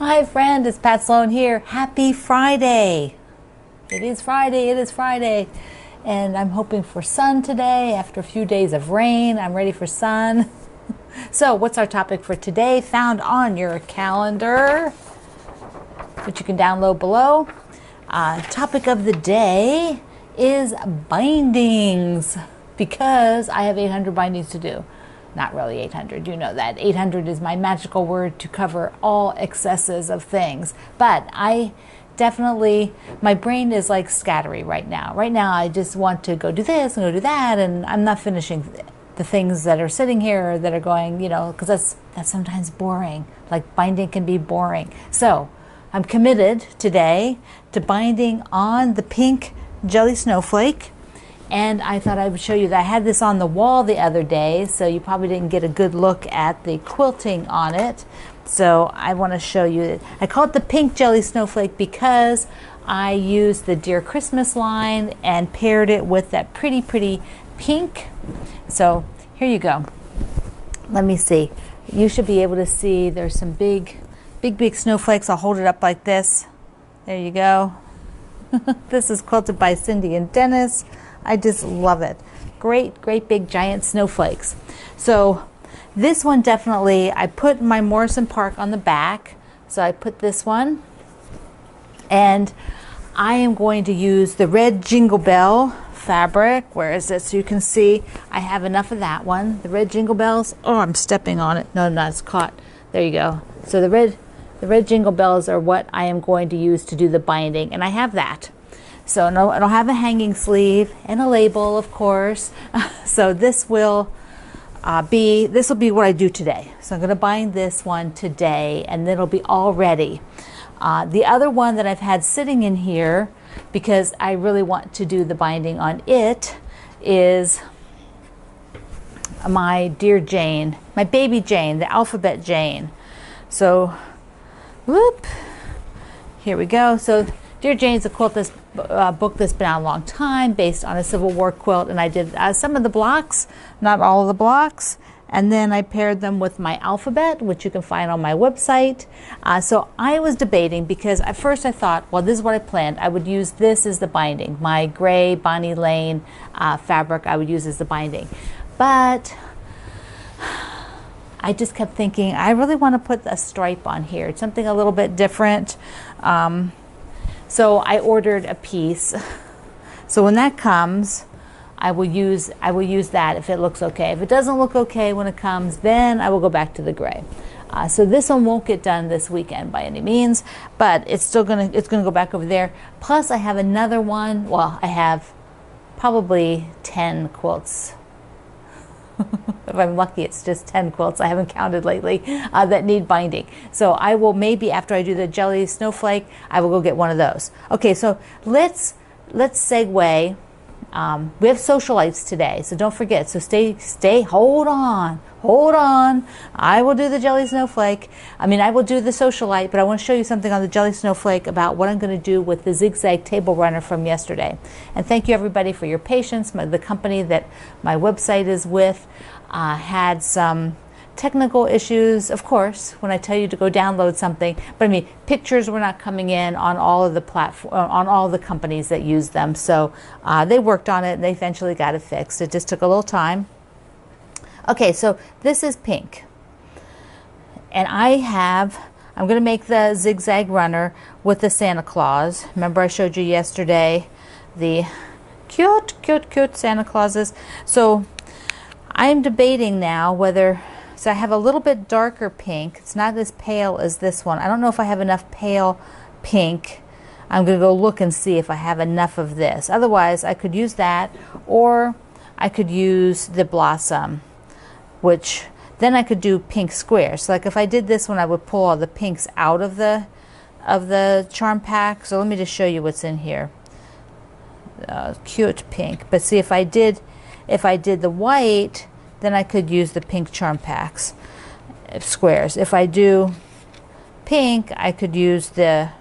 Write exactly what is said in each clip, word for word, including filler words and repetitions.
Hi friend, it's Pat Sloan here. Happy Friday. It is Friday, it is Friday. And I'm hoping for sun today after a few days of rain. I'm ready for sun. So what's our topic for today? Found on your calendar, which you can download below. Uh, topic of the day is bindings, because I have eight hundred bindings to do. Not really eight hundred, you know that. eight hundred is my magical word to cover all excesses of things. But I definitely, my brain is like scattery right now. Right now I just want to go do this and go do that, and I'm not finishing the things that are sitting here that are going, you know, because that's, that's sometimes boring. Like binding can be boring. So I'm committed today to binding on the pink jelly snowflake. And I thought I would show you that I had this on the wall the other day, so you probably didn't get a good look at the quilting on it. So I want to show you. I call it the pink jelly snowflake because I used the Dear Christmas line and paired it with that pretty, pretty pink. So here you go. Let me see. You should be able to see there's some big, big, big snowflakes. I'll hold it up like this. There you go. This is quilted by Cindy and Dennis. I just love it. Great, great big giant snowflakes. So this one definitely, I put my Morrison Park on the back. So I put this one. And I am going to use the red Jingle Bell fabric. Where is it? So you can see I have enough of that one. The red Jingle Bells. Oh, I'm stepping on it. No, no, it's caught. There you go. So the red, the red Jingle Bells are what I am going to use to do the binding. And I have that. So no, it'll have a hanging sleeve and a label, of course. So this will uh, be this will be what I do today. So I'm going to bind this one today, and it'll be all ready. Uh, the other one that I've had sitting in here, because I really want to do the binding on it, is my Dear Jane, my Baby Jane, the Alphabet Jane. So, whoop, here we go. So Dear Jane is a quilt that's uh, book that's been out a long time, based on a Civil War quilt, and I did uh, some of the blocks, not all of the blocks, and then I paired them with my alphabet, which you can find on my website. Uh, so I was debating, because at first I thought, well, this is what I planned. I would use this as the binding, my gray Bonnie Lane uh, fabric I would use as the binding, but I just kept thinking, I really want to put a stripe on here. It's something a little bit different. Um, So I ordered a piece. So when that comes, I will use I will use that if it looks okay. If it doesn't look okay when it comes, then I will go back to the gray. Uh, so this one won't get done this weekend by any means, but it's still gonna it's gonna go back over there. Plus I have another one. Well, I have probably ten quilts. If I'm lucky, it's just ten quilts. I haven't counted lately uh, that need binding. So I will, maybe after I do the jelly snowflake, I will go get one of those. Okay, so let's let's segue. Um, we have Sewcialites today, so don't forget. So stay, stay, hold on, hold on. I will do the jelly snowflake. I mean, I will do the Sewcialite, but I want to show you something on the jelly snowflake about what I'm going to do with the zigzag table runner from yesterday. And thank you, everybody, for your patience. My, the company that my website is with uh, had some technical issues, of course, when I tell you to go download something. But I mean, pictures were not coming in on all of the platform, on all the companies that use them. So uh, they worked on it, and they eventually got it fixed. It just took a little time. Okay, so this is pink, and I have, I'm going to make the zigzag runner with the Santa Claus. Remember, I showed you yesterday the cute, cute, cute Santa Clauses. So I'm debating now whether. So I have a little bit darker pink. It's not as pale as this one. I don't know if I have enough pale pink. I'm going to go look and see if I have enough of this. Otherwise, I could use that, or I could use the blossom, which then I could do pink squares. So like if I did this one, I would pull all the pinks out of the of the charm pack. So let me just show you what's in here. Uh, cute pink. But see, if I did if I did the white, then I could use the pink charm packs, squares. If I do pink, I could use the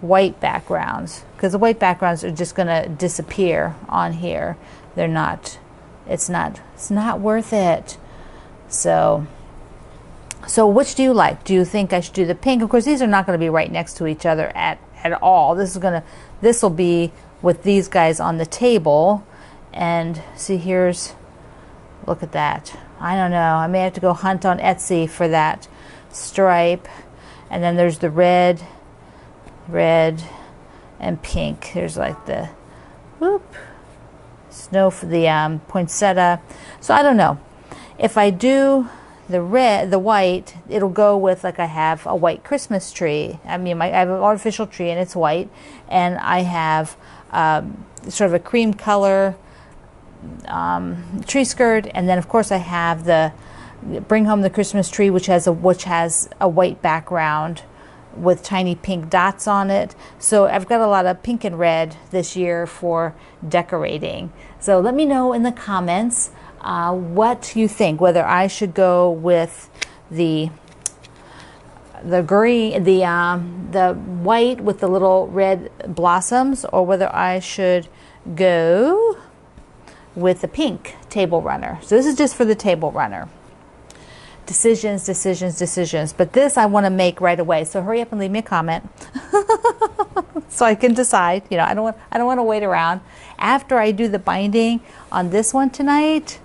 white backgrounds, because the white backgrounds are just going to disappear on here. They're not, it's not, it's not worth it. So So which do you like? Do you think I should do the pink? Of course, these are not going to be right next to each other at, at all. This is going to, this will be with these guys on the table. And see, here's, look at that. I don't know. I may have to go hunt on Etsy for that stripe. And then there's the red, red, and pink. There's like the, whoop, snow for the um, poinsettia. So I don't know. If I do the red, the white, it'll go with, like, I have a white Christmas tree. I mean, my, I have an artificial tree and it's white, and I have um, sort of a cream color um, tree skirt, and then of course I have the Bring Home the Christmas Tree, which has a which has a white background with tiny pink dots on it. So I've got a lot of pink and red this year for decorating. So let me know in the comments uh, what you think, whether I should go with the the green, the um, the white with the little red blossoms, or whether I should go with the pink table runner. So this is just for the table runner. Decisions, decisions, decisions. But this I want to make right away. So hurry up and leave me a comment so I can decide. You know, I don't want, I don't want to wait around. After I do the binding on this one tonight,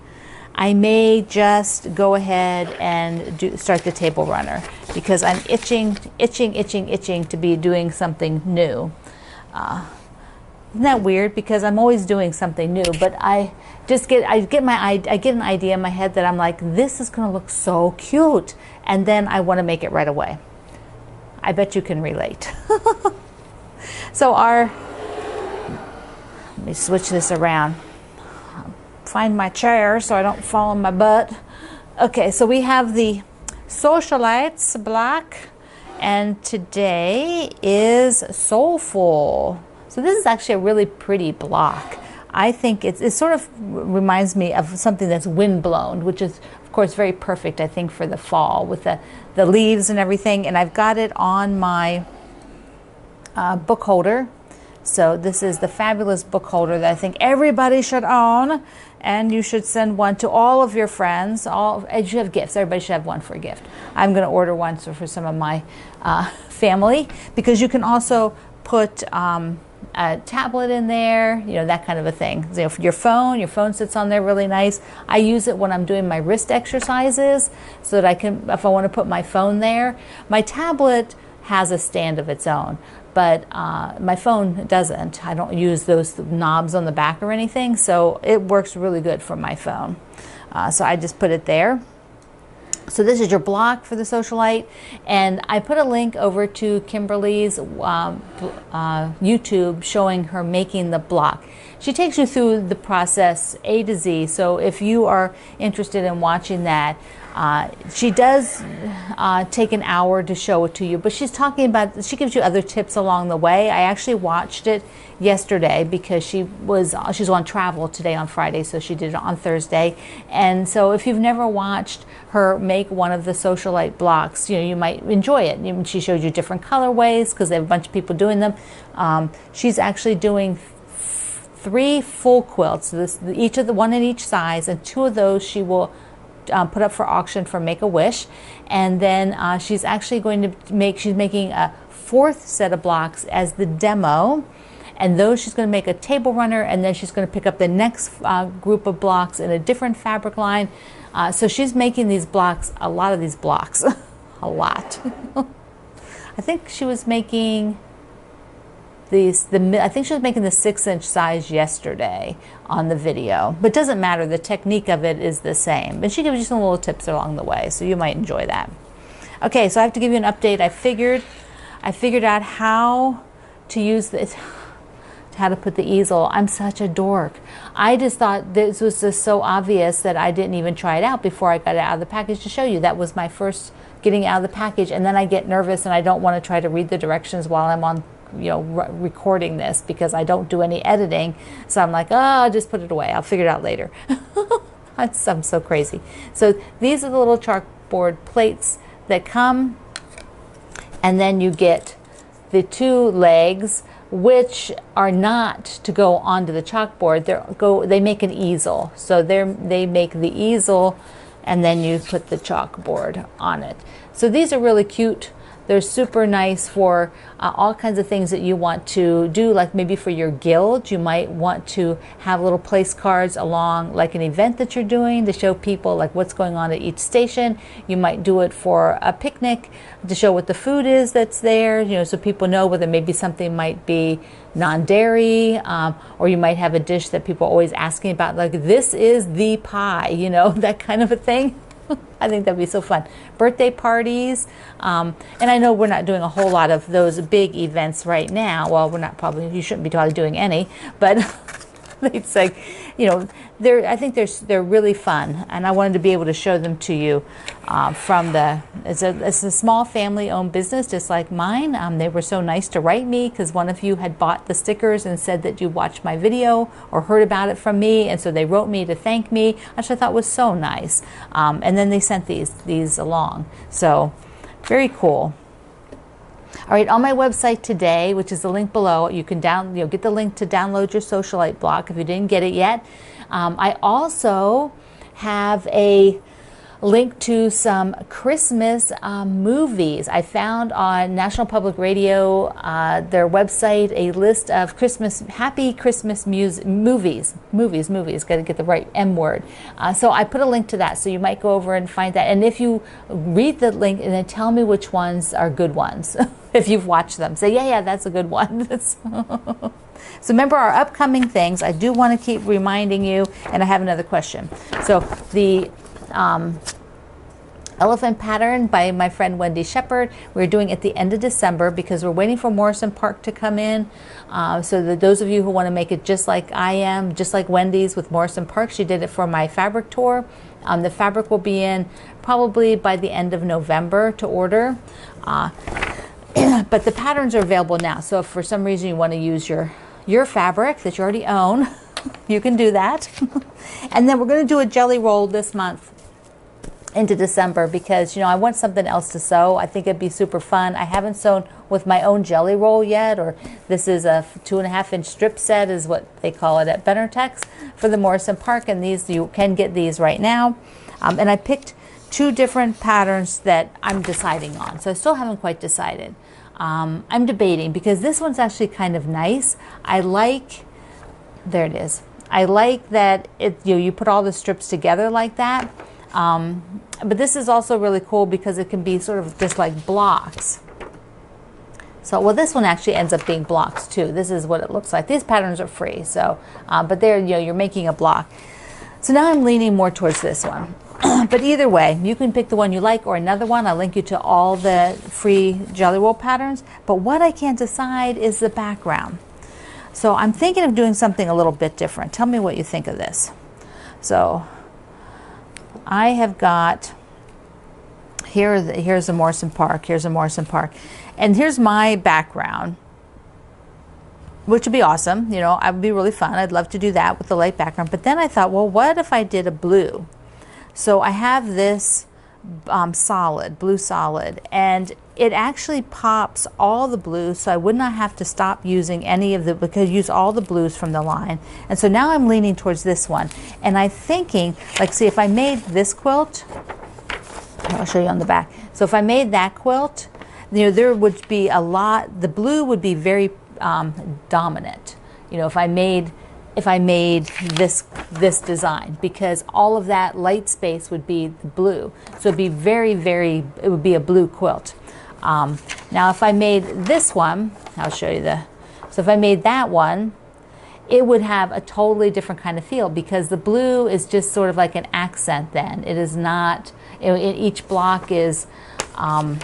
I may just go ahead and do, start the table runner, because I'm itching, itching, itching, itching to be doing something new. Uh, Isn't that weird? Because I'm always doing something new, but I just get I get my I, I get an idea in my head that I'm like, this is going to look so cute, and then I want to make it right away. I bet you can relate. So our let me switch this around. Find my chair so I don't fall on my butt. Okay, so we have the Sewcialite block, and today is Soulful. So this is actually a really pretty block. I think it's, it sort of reminds me of something that's windblown, which is, of course, very perfect, I think, for the fall with the, the leaves and everything. And I've got it on my uh, book holder. So this is the fabulous book holder that I think everybody should own. And you should send one to all of your friends. All, you should have gifts. Everybody should have one for a gift. I'm going to order one so for some of my uh, family, because you can also put... Um, a tablet in there, you know, that kind of a thing. You know, your phone, your phone sits on there really nice. I use it when I'm doing my wrist exercises, so that I can, if I want to put my phone there. My tablet has a stand of its own, but uh, my phone doesn't. I don't use those knobs on the back or anything, so it works really good for my phone. Uh, so I just put it there. So this is your block for the Sewcialite, and I put a link over to Kimberly's um, uh, YouTube showing her making the block. She takes you through the process A to Z, so if you are interested in watching that, uh, she does uh, take an hour to show it to you, but she's talking about, she gives you other tips along the way. I actually watched it yesterday because she was she's on travel today on Friday, so she did it on Thursday. And so if you've never watched her make one of the Sewcialite blocks, you know, you might enjoy it. She showed you different colorways because they have a bunch of people doing them. Um, she's actually doing three full quilts, this, each of the one in each size, and two of those she will uh, put up for auction for Make-A-Wish. And then uh, she's actually going to make, she's making a fourth set of blocks as the demo, and those she's going to make a table runner, and then she's going to pick up the next uh, group of blocks in a different fabric line. Uh, so she's making these blocks, a lot of these blocks, a lot. I think she was making... These, the, I think she was making the six inch size yesterday on the video, but it doesn't matter. The technique of it is the same, and she gives you some little tips along the way, so you might enjoy that. Okay, so I have to give you an update. I figured, I figured out how to use this, how to put the easel. I'm such a dork. I just thought this was just so obvious that I didn't even try it out before I got it out of the package to show you. That was my first getting out of the package, and then I get nervous and I don't want to try to read the directions while I'm on, you know, recording this, because I don't do any editing. So I'm like, oh, I'll just put it away. I'll figure it out later. I'm so crazy. So these are the little chalkboard plates that come, and then you get the two legs, which are not to go onto the chalkboard. They're go. They make an easel. So they they make the easel and then you put the chalkboard on it. So these are really cute. They're super nice for uh, all kinds of things that you want to do, like maybe for your guild. You might want to have little place cards along like an event that you're doing to show people like what's going on at each station. You might do it for a picnic to show what the food is that's there, you know, so people know whether maybe something might be non-dairy, um, or you might have a dish that people are always asking about, like this is the pie, you know, that kind of a thing. I think that'd be so fun. Birthday parties, um, and I know we're not doing a whole lot of those big events right now. Well, we're not probably, you shouldn't be probably doing any, but it's like, you know, they're, I think they're, they're really fun, and I wanted to be able to show them to you uh, from the, it's a, it's a small family-owned business just like mine. Um, they were so nice to write me because one of you had bought the stickers and said that you watched my video or heard about it from me, and so they wrote me to thank me, which I thought was so nice. Um, and then they sent these, these along, so very cool. All right, on my website today, which is the link below, you can down, you know, get the link to download your Sewcialite block if you didn't get it yet. Um, I also have a link to some Christmas um, movies. I found on National Public Radio, uh, their website, a list of Christmas, happy Christmas music, movies, movies, movies, got to get the right M word. Uh, so I put a link to that, so you might go over and find that. And if you read the link and then tell me which ones are good ones, if you've watched them, say, yeah, yeah, that's a good one. So remember our upcoming things. I do want to keep reminding you, and I have another question. So the Um, Elephant Pattern by my friend Wendy Shepherd, we're doing at the end of December because we're waiting for Morrison Park to come in, uh, so that those of you who want to make it just like I am, just like Wendy's with Morrison Park, she did it for my fabric tour. Um, the fabric will be in probably by the end of November to order, uh, but the patterns are available now, so if for some reason you want to use your your fabric that you already own, you can do that. And then we're going to do a jelly roll this month into December because, you know, I want something else to sew. I think it'd be super fun. I haven't sewn with my own jelly roll yet, or this is a two and a half inch strip set is what they call it at Benertex for the Morrison Park, and these, you can get these right now. Um, and I picked two different patterns that I'm deciding on, so I still haven't quite decided. Um, I'm debating because this one's actually kind of nice. I like, there it is. I like that it, you know, you put all the strips together like that. Um, but this is also really cool because it can be sort of just like blocks. So, well, this one actually ends up being blocks too. This is what it looks like. These patterns are free, so, uh, but there, you know, you're making a block. So now I'm leaning more towards this one. But either way, you can pick the one you like or another one. I'll link you to all the free jelly roll patterns. But what I can't decide is the background. So I'm thinking of doing something a little bit different. Tell me what you think of this. So I have got, here, here's a Morrison Park, here's a Morrison Park. And here's my background, which would be awesome. You know, it would be really fun. I'd love to do that with the light background. But then I thought, well, what if I did a blue? So I have this um, solid, blue solid. And it actually pops all the blues, so I would not have to stop using any of the, because use all the blues from the line. And so now I'm leaning towards this one. And I'm thinking, like, see, if I made this quilt, I'll show you on the back. So if I made that quilt, you know, there would be a lot, the blue would be very um, dominant. You know, if I made, if I made this this design, because all of that light space would be the blue. So it'd be very, very, it would be a blue quilt. Um, now if I made this one, I'll show you the, so if I made that one, it would have a totally different kind of feel because the blue is just sort of like an accent then. It is not, it, it, each block is um,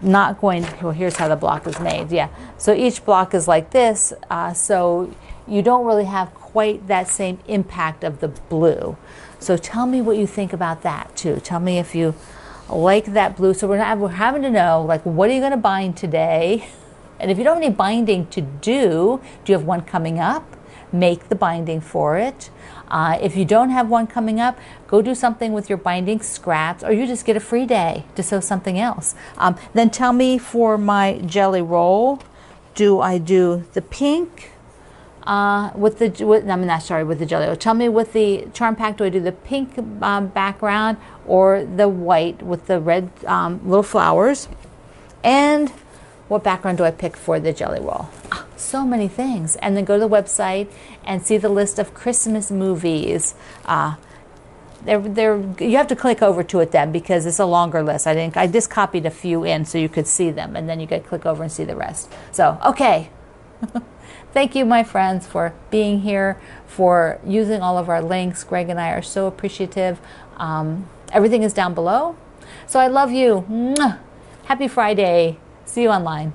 not going, well, here's how the block is made, yeah. So each block is like this, uh, so you don't really have quite that same impact of the blue. So tell me what you think about that too. Tell me if you like that blue. So we're, not, we're having to know, like, what are you going to bind today? And if you don't have any binding to do, do you have one coming up? Make the binding for it. Uh, if you don't have one coming up, go do something with your binding scraps, or you just get a free day to sew something else. Um, then tell me for my jelly roll, do I do the pink? uh, with the, with, I'm not sorry, with the jelly roll. Tell me, with the charm pack, do I do the pink um, background or the white with the red um, little flowers? And what background do I pick for the jelly roll? Ah, so many things. And then go to the website and see the list of Christmas movies. Uh, They're, they're, you have to click over to it then, because it's a longer list. I didn't, I just copied a few in so you could see them, and then you could click over and see the rest. So, okay. Thank you, my friends, for being here, for using all of our links. Greg and I are so appreciative. Um, everything is down below. So I love you. Mwah. Happy Friday. See you online.